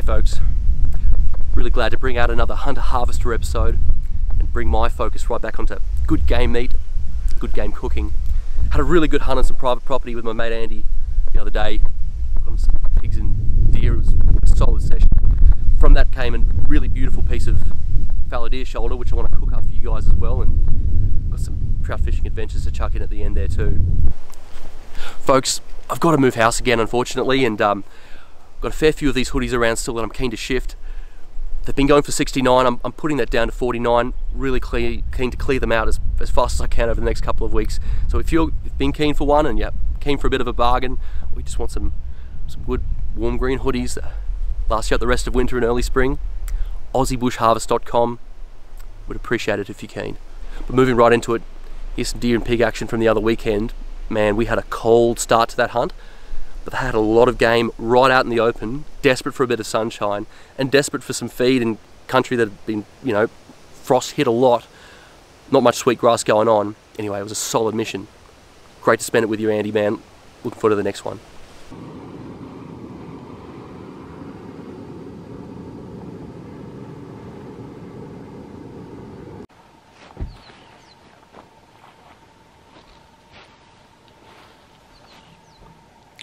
Hey folks, really glad to bring out another Hunter/Harvester episode and bring my focus right back onto good game meat, good game cooking. Had a really good hunt on some private property with my mate Andy the other day. Got some pigs and deer. It was a solid session. From that came a really beautiful piece of fallow deer shoulder, which I want to cook up for you guys as well, and got some trout fishing adventures to chuck in at the end there too. Folks, I've got to move house again, unfortunately, and got a fair few of these hoodies around still that I'm keen to shift. They've been going for 69, I'm putting that down to 49, really keen to clear them out as fast as I can over the next couple of weeks. So if you've been keen for one and you're keen for a bit of a bargain, we just want some good warm green hoodies that last you out the rest of winter and early spring, aussiebushharvest.com, would appreciate it if you're keen. But moving right into it, here's some deer and pig action from the other weekend. Man, we had a cold start to that hunt, but they had a lot of game right out in the open, desperate for a bit of sunshine and desperate for some feed in country that had been, you know, frost hit a lot, not much sweet grass going on. Anyway, it was a solid mission. Great to spend it with you, Andy, man. Looking forward to the next one.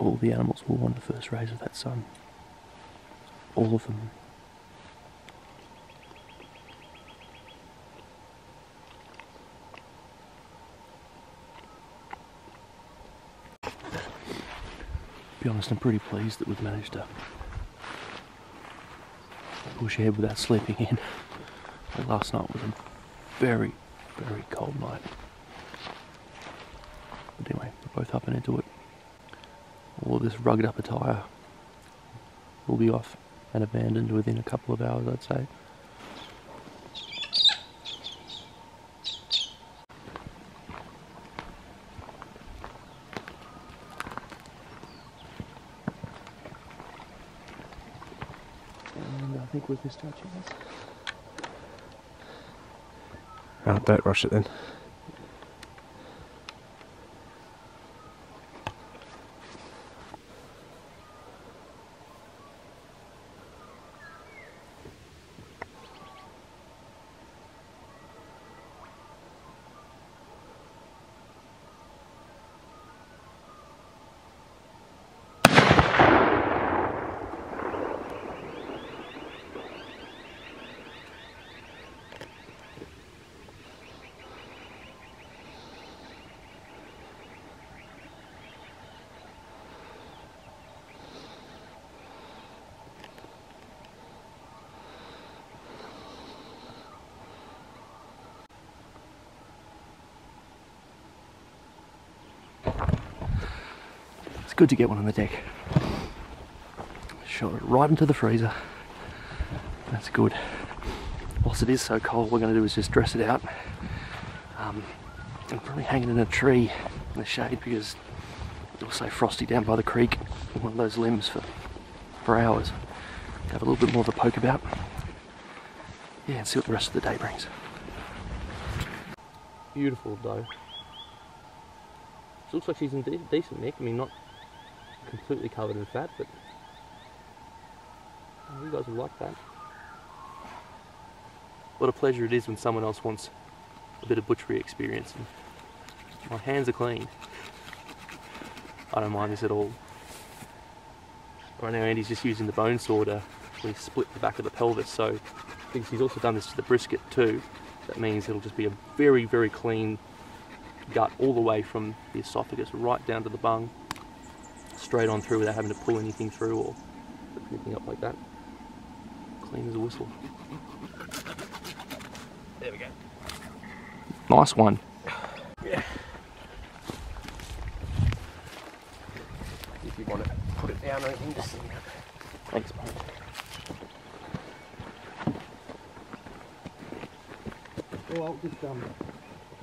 All the animals will want the first rays of that sun. All of them. To be honest, I'm pretty pleased that we've managed to push ahead without sleeping in. Like last night was a very, very cold night. But anyway, we're both up and into it. All of this rugged up attire will be off and abandoned within a couple of hours, I'd say. And I think we've just touched it. Oh, don't rush it then. Good to get one on the deck. Shot it right into the freezer. That's good. Whilst it is so cold, what we're going to do is just dress it out. And probably hang it in a tree in the shade because it'll stay frosty down by the creek in one of those limbs for hours. Have a little bit more of a poke about. Yeah, and see what the rest of the day brings. Beautiful though. She looks like she's in decent nick. I mean, not completely covered in fat, but you guys would like that. What a pleasure it is when someone else wants a bit of butchery experience. My hands are clean. I don't mind this at all. Right now Andy's just using the bone saw to really split the back of the pelvis, so I think he's also done this to the brisket too. That means it'll just be a very, very clean gut all the way from the esophagus right down to the bung. Straight on through without having to pull anything through or put anything up like that. Clean as a whistle. There we go. Nice one. Yeah. If you want to put it down or anything, just sit down. Thanks, mate. Well, I'll just come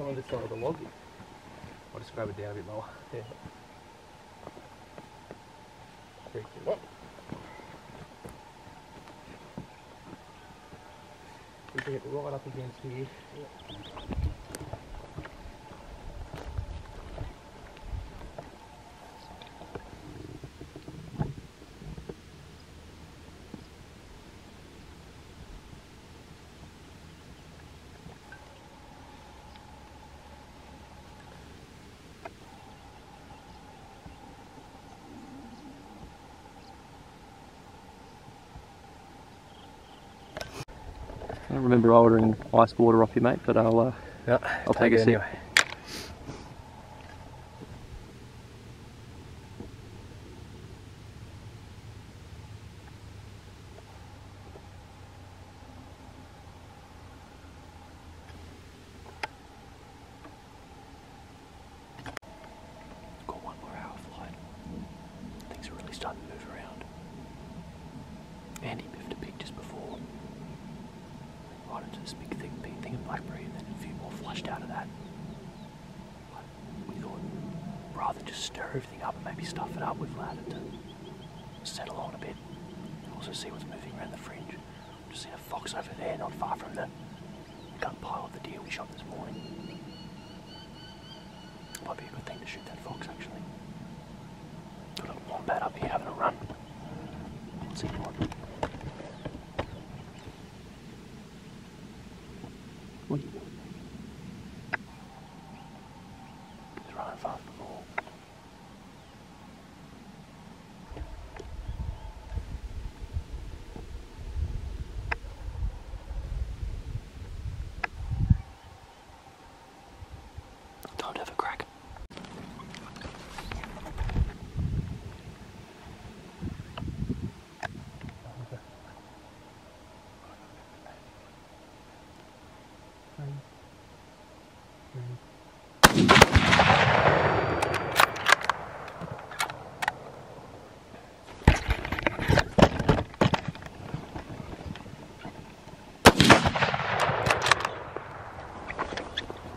on this side of the log. I'll just grab it down a bit lower. Yeah. What? We can get right up against here. don't remember ordering ice water off you, mate, but I'll take a sip. Anyway.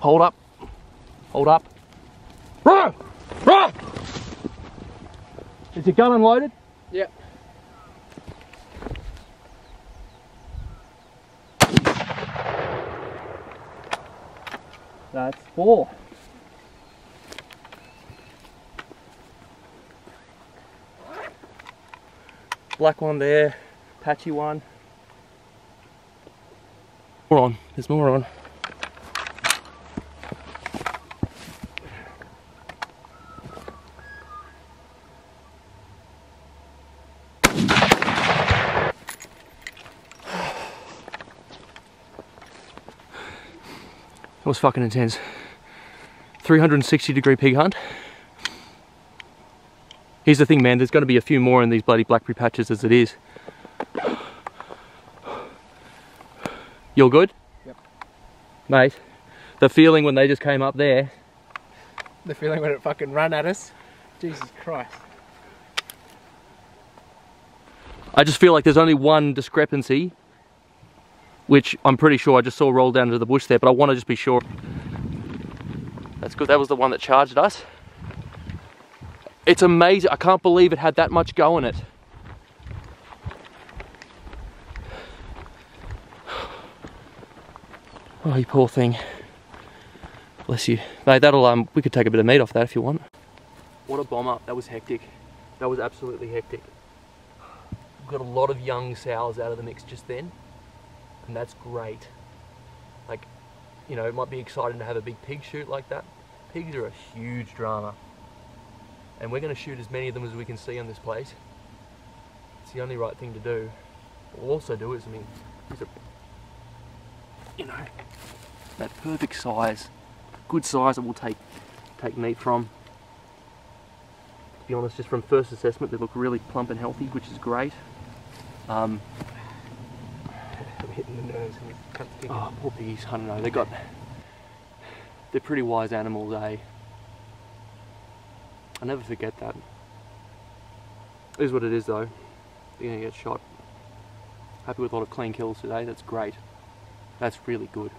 Hold up. Hold up. Rah! Rah! Is your gun unloaded? Yep. That's four. Black one there, patchy one. More on, there's more on. It was fucking intense. 360 degree pig hunt. Here's the thing, man, there's going to be a few more in these bloody blackberry patches as it is. You're good? Yep. Mate, the feeling when they just came up there. The feeling when it fucking ran at us. Jesus Christ. I just feel like there's only one discrepancy, which I'm pretty sure I just saw roll down into the bush there, but I want to just be sure. That's good, that was the one that charged us. It's amazing, I can't believe it had that much go in it. Oh, you poor thing. Bless you. Mate, that'll, we could take a bit of meat off that if you want. What a bomber, that was hectic. That was absolutely hectic. Got a lot of young sows out of the mix just then. And that's great. Like, you know, it might be exciting to have a big pig shoot like that. Pigs are a huge drama. And we're gonna shoot as many of them as we can see on this place. It's the only right thing to do. What we'll also do is, I mean, these are, you know, that perfect size, good size that we'll take meat from. To be honest, just from first assessment, they look really plump and healthy, which is great. The nose and the oh, poor piggies, I don't know, they're pretty wise animals, eh? I never forget that. It is what it is though, they're gonna get shot. Happy with a lot of clean kills today, that's great. That's really good.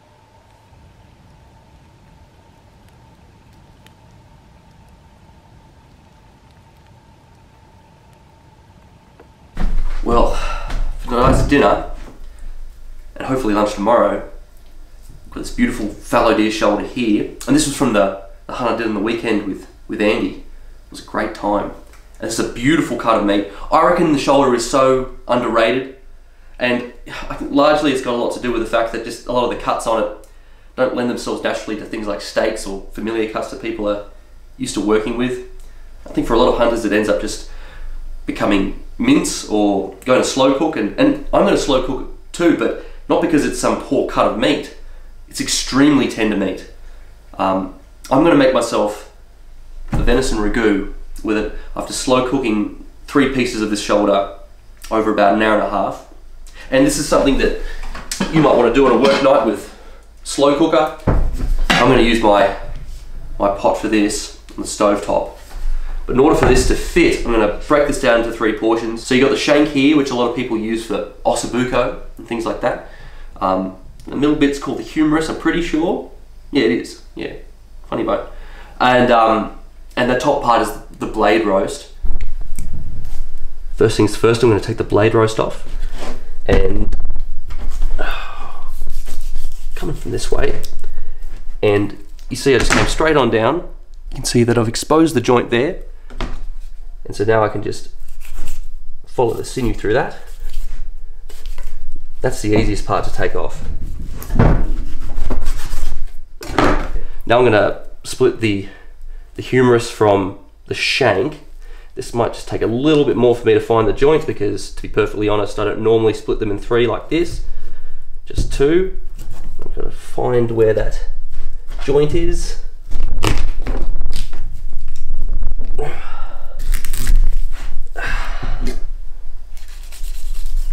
Well, for tonight's dinner, hopefully lunch tomorrow, got this beautiful fallow deer shoulder here, and this was from the hunt I did on the weekend with Andy. It was a great time, and it's a beautiful cut of meat. I reckon the shoulder is so underrated, and I think largely it's got a lot to do with the fact that just a lot of the cuts on it don't lend themselves naturally to things like steaks or familiar cuts that people are used to working with. I think for a lot of hunters it ends up just becoming mince or going to slow cook, and I'm going to slow cook too, but Not because it's some poor cut of meat. It's extremely tender meat. I'm going to make myself a venison ragu with it after slow cooking 3 pieces of this shoulder over about an hour and a half. And this is something that you might want to do on a work night with slow cooker. I'm going to use my pot for this on the stove top. But in order for this to fit, I'm going to break this down into 3 portions. So you got the shank here, which a lot of people use for ossobuco and things like that. The middle bit's called the humerus, I'm pretty sure. Yeah, it is. Yeah, funny bone. And the top part is the blade roast. First things first, I'm going to take the blade roast off. And coming from this way, and you see I just came straight on down. You can see that I've exposed the joint there, and so now I can just follow the sinew through that. That's the easiest part to take off. Now I'm going to split the humerus from the shank. This might just take a little bit more for me to find the joints because, to be perfectly honest, I don't normally split them in 3 like this, just 2. I'm going to find where that joint is.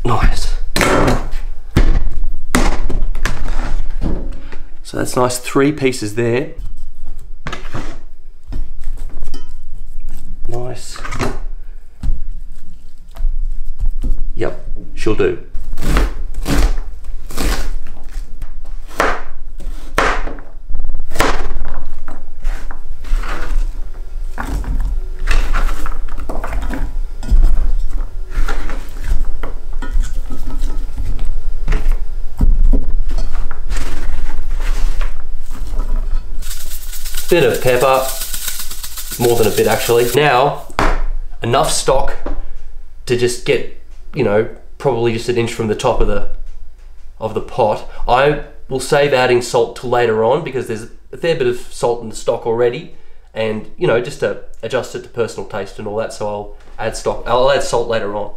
Nice. So that's nice, 3 pieces there. Nice. Yep, she'll do. Bit of pepper, more than a bit actually. Now, enough stock to just get, you know, probably just an inch from the top of the pot. I will save adding salt till later on because there's a fair bit of salt in the stock already, and you know, just to adjust it to personal taste and all that. So I'll add salt later on.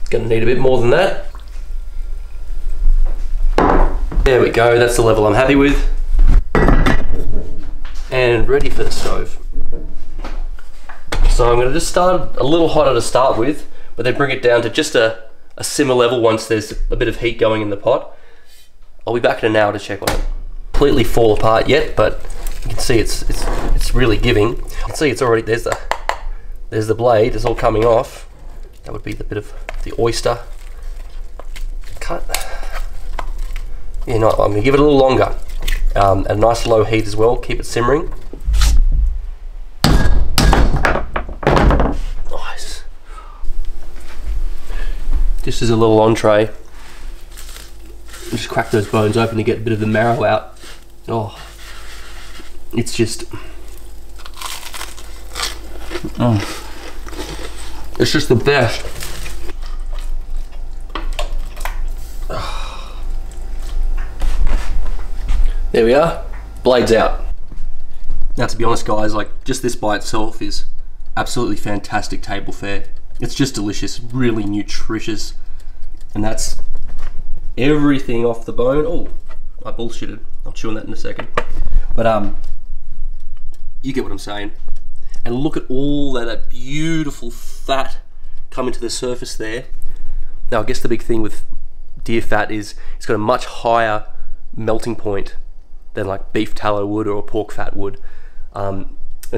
It's gonna need a bit more than that. There we go, that's the level I'm happy with. And ready for the stove. So I'm gonna just start a little hotter to start with, but then bring it down to just a simmer level once there's a bit of heat going in the pot. I'll be back in an hour to check on it. Completely fall apart yet, but you can see it's really giving. You can see it's already, there's the blade, it's all coming off. That would be the bit of the oyster cut. You know, I'm gonna give it a little longer. At a nice low heat as well, keep it simmering. Nice. This is a little entree. Just crack those bones open to get a bit of the marrow out. Oh, it's just, it's just the best. There we are, blades out. Now to be honest guys, like just this by itself is absolutely fantastic table fare. It's just delicious, really nutritious. And that's everything off the bone. Oh, I bullshitted. I'll chew on that in a second. But you get what I'm saying. And look at all that beautiful fat coming to the surface there. Now I guess the big thing with deer fat is it's got a much higher melting point than like beef tallow would or pork fat would, and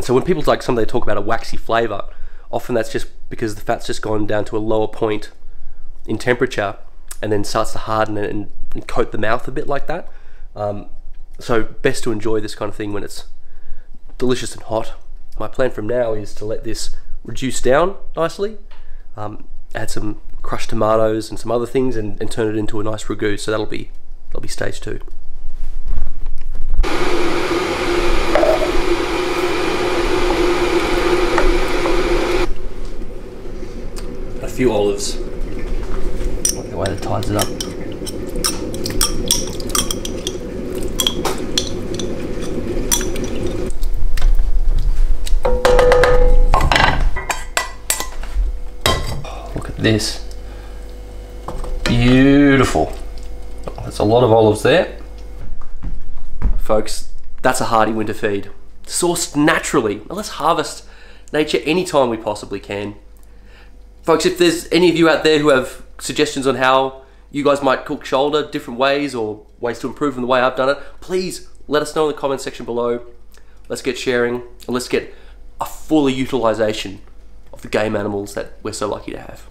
so when people like some they talk about a waxy flavor, often that's just because the fat's just gone down to a lower point in temperature and then starts to harden and coat the mouth a bit like that. So best to enjoy this kind of thing when it's delicious and hot. My plan from now is to let this reduce down nicely, add some crushed tomatoes and some other things and turn it into a nice ragu. So that'll be stage 2. A few olives. Like the way that ties it up. Look at this. beautiful. That's a lot of olives there. Folks, that's a hardy winter feed. Sourced naturally. Now let's harvest nature anytime we possibly can. Folks, if there's any of you out there who have suggestions on how you guys might cook shoulder different ways or ways to improve on the way I've done it, please let us know in the comment section below. Let's get sharing and let's get a fuller utilization of the game animals that we're so lucky to have.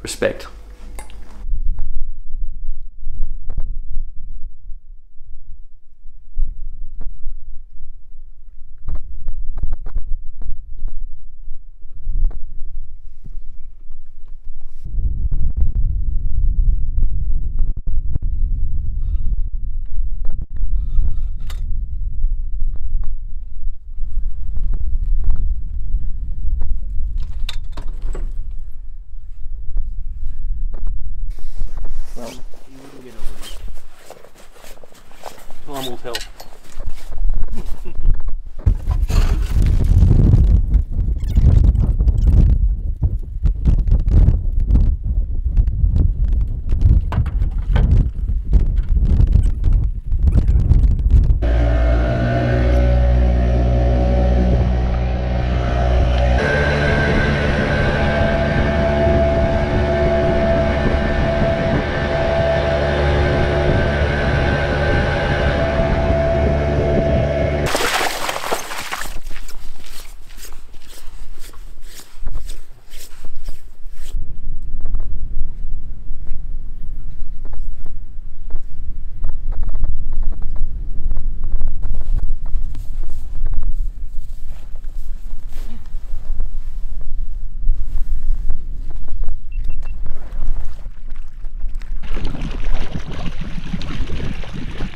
Respect.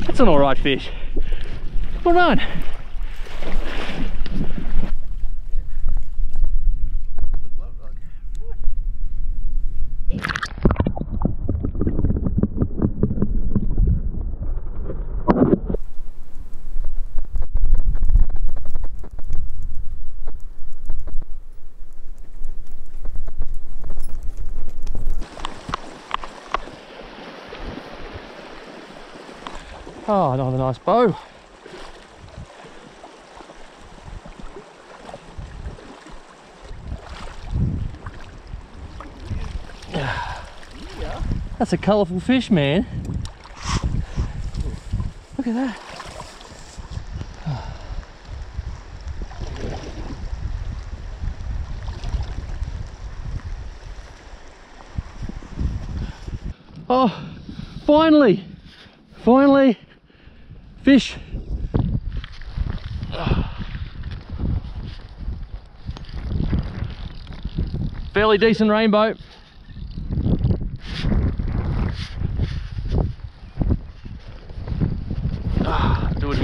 It's an alright fish. Well done. Oh, another nice bow. That's a colourful fish, man. Look at that. Oh, finally, finally. Fish. Fairly decent rainbow. Do it.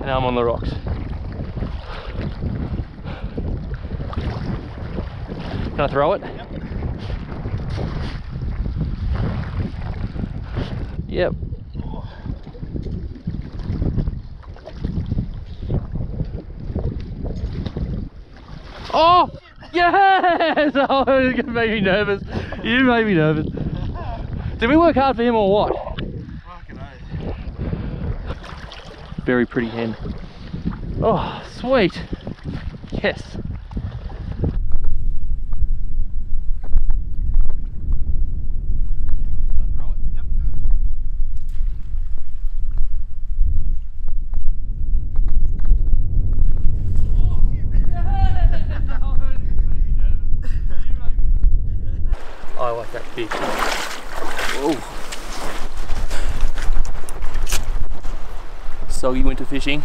Now I'm on the rocks. Can I throw it? Yep. Oh, yes! Oh, it made me nervous. You made me nervous. Did we work hard for him or what? Fucking hell. Very pretty hen. Oh, sweet. Yes. Soggy winter fishing.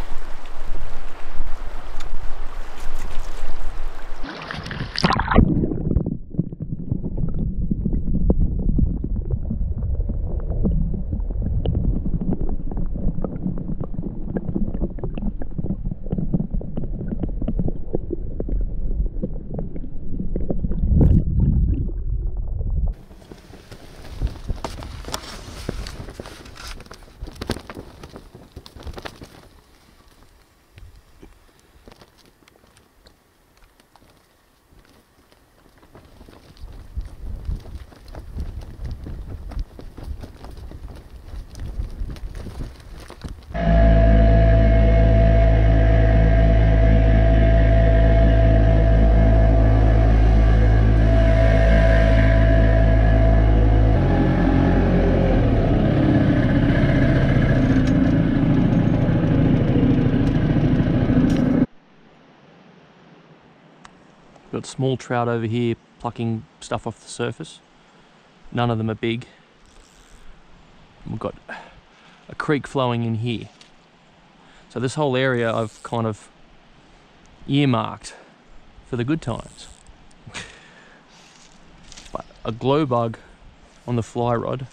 Got small trout over here plucking stuff off the surface. None of them are big. We've got a creek flowing in here. So this whole area I've kind of earmarked for the good times. But a glow bug on the fly rod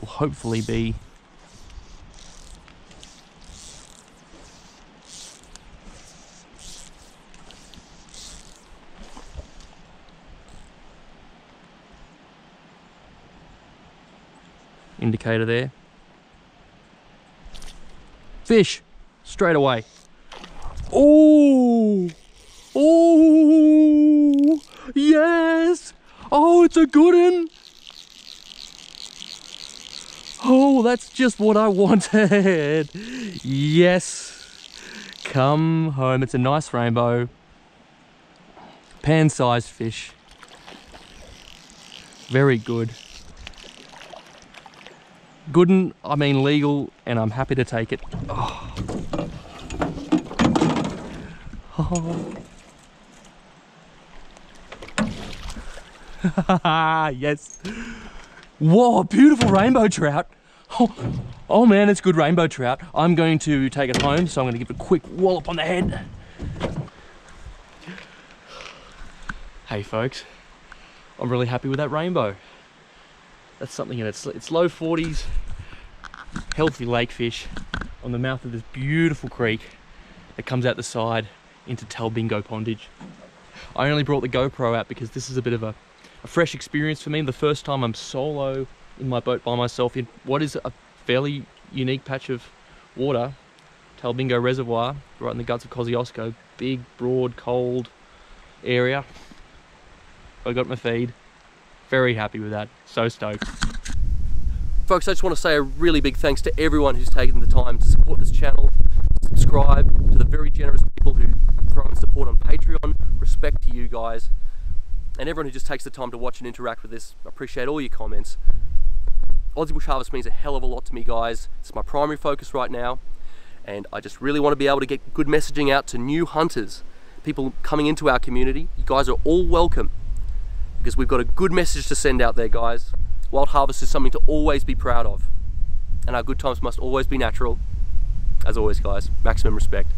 will hopefully be indicator there. Fish straight away. Oh, oh, yes. Oh, it's a good one. Oh, that's just what I wanted. Yes. Come home. It's a nice rainbow. Pan-sized fish. Very good. Good one, I mean legal, and I'm happy to take it. Oh. Oh. Yes. Whoa, beautiful rainbow trout. Oh. Oh man, it's good rainbow trout. I'm going to take it home, so I'm going to give it a quick wallop on the head. Hey folks, I'm really happy with that rainbow. That's something in it. It's low 40s, healthy lake fish on the mouth of this beautiful creek that comes out the side into Talbingo Pondage. I only brought the GoPro out because this is a bit of a fresh experience for me. The first time I'm solo in my boat by myself in what is a fairly unique patch of water, Talbingo Reservoir, right in the guts of Kosciuszko. Big, broad, cold area. I got my feed. Very happy with that, so stoked. Folks, I just want to say a really big thanks to everyone who's taken the time to support this channel, subscribe, to the very generous people who throw in support on Patreon, respect to you guys, and everyone who just takes the time to watch and interact with this. I appreciate all your comments. Aussie Bush Harvest means a hell of a lot to me, guys. It's my primary focus right now, and I just really want to be able to get good messaging out to new hunters, people coming into our community. You guys are all welcome, because we've got a good message to send out there, guys. Wild harvest is something to always be proud of, and our good times must always be natural. As always, guys, maximum respect.